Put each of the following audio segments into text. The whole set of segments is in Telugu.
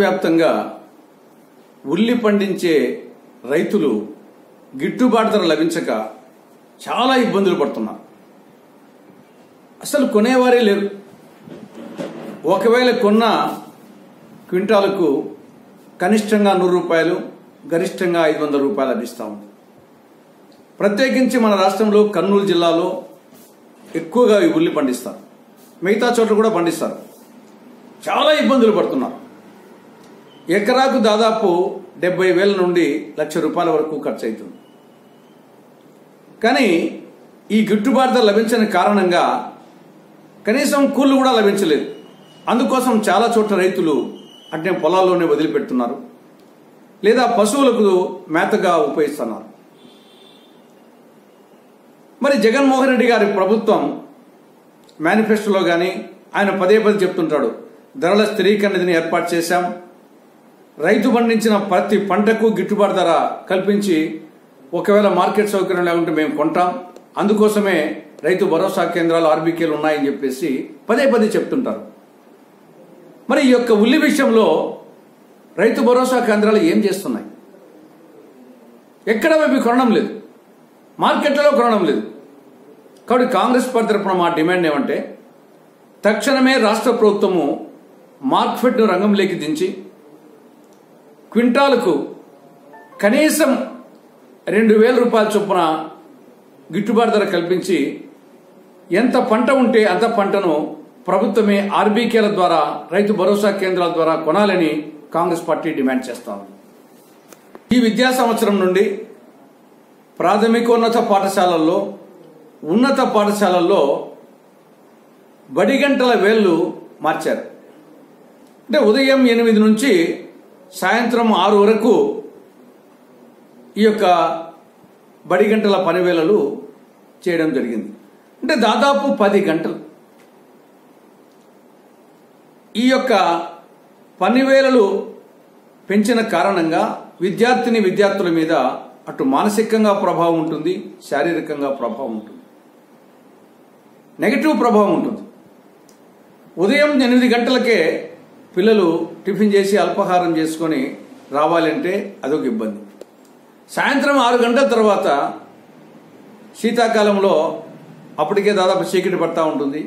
వ్యాప్తంగా ఉల్లి పండించే రైతులు గిట్టుబాటు ధర లభించక చాలా ఇబ్బందులు పడుతున్నారు. అసలు కొనేవారే లేరు. ఒకవేళ కొన్న క్వింటాలకు కనిష్టంగా 100 రూపాయలు, గరిష్టంగా 500 రూపాయలు లభిస్తూ ఉంది. ప్రత్యేకించి మన రాష్ట్రంలో కర్నూలు జిల్లాలో ఎక్కువగా ఈ ఉల్లి పండిస్తారు, మిగతా చోట్ల కూడా పండిస్తారు. చాలా ఇబ్బందులు పడుతున్నారు. ఎకరాకు దాదాపు 70,000 నుండి 1,00,000 రూపాయల వరకు ఖర్చు అవుతుంది. కానీ ఈ గిట్టుబాటు ధర లభించని కారణంగా కనీసం కూళ్ళు కూడా లభించలేదు. అందుకోసం చాలా చోట్ల రైతులు అట్నే పొలాల్లోనే వదిలిపెడుతున్నారు, లేదా పశువులకు మేతగా ఉపయోగిస్తున్నారు. మరి జగన్మోహన్ రెడ్డి గారి ప్రభుత్వం మేనిఫెస్టోలో కానీ ఆయన పదే చెప్తుంటాడు, ధరల స్థిరీకరణ నిధిని ఏర్పాటు చేశాం, రైతు పండించిన ప్రతి పంటకు గిట్టుబాటు ధర కల్పించి ఒకవేళ మార్కెట్ సౌకర్యం లేకుంటే మేము కొంటాం, అందుకోసమే రైతు భరోసా కేంద్రాలు ఆర్బీకేలు ఉన్నాయని చెప్పేసి పదే చెప్తుంటారు. మరి ఈ యొక్క ఉల్లి విషయంలో రైతు భరోసా కేంద్రాలు ఏం చేస్తున్నాయి? ఎక్కడ అవి కొనడం లేదు, మార్కెట్లలో కొనడం లేదు. కాబట్టి కాంగ్రెస్ పార్టీ తరఫున మా డిమాండ్ ఏమంటే, తక్షణమే రాష్ట్ర ప్రభుత్వము మార్కెట్ను రంగంలోకి దించి క్వింటాలకు కనీసం 2,000 రూపాయల చొప్పున గిట్టుబాటు ధర కల్పించి ఎంత పంట ఉంటే అంత పంటను ప్రభుత్వమే ఆర్బీకేల ద్వారా, రైతు భరోసా కేంద్రాల ద్వారా కొనాలని కాంగ్రెస్ పార్టీ డిమాండ్ చేస్తాము. ఈ విద్యా సంవత్సరం నుండి ప్రాథమికోన్నత పాఠశాలల్లో, ఉన్నత పాఠశాలల్లో బడిగంటల వేళ్ళు మార్చారు. అంటే ఉదయం 8 నుంచి సాయంత్రం 6 వరకు ఈ యొక్క బడిగంటల పనివేళలు చేయడం జరిగింది. అంటే దాదాపు 10 గంటలు ఈ యొక్క పనివేళలు పెంచిన కారణంగా విద్యార్థుల మీద అటు మానసికంగా ప్రభావం ఉంటుంది, శారీరకంగా ప్రభావం ఉంటుంది, నెగిటివ్ ప్రభావం ఉంటుంది. ఉదయం 8 గంటలకే పిల్లలు టిఫిన్ చేసి అల్పాహారం చేసుకొని రావాలంటే అదొక ఇబ్బంది. సాయంత్రం 6 గంటల తర్వాత శీతాకాలంలో అప్పటికే దాదాపు చీకటి పడతా ఉంటుంది.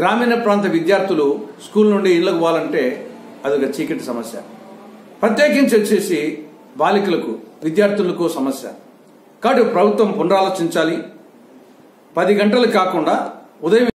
గ్రామీణ ప్రాంత విద్యార్థులు స్కూల్ నుండి ఇళ్లకు పోవాలంటే అదొక చీకటి సమస్య. ప్రత్యేకించి వచ్చేసి బాలికలకు, విద్యార్థులకు సమస్య. కాబట్టి ప్రభుత్వం పునరాలోచించాలి. 10 గంటలు కాకుండా ఉదయం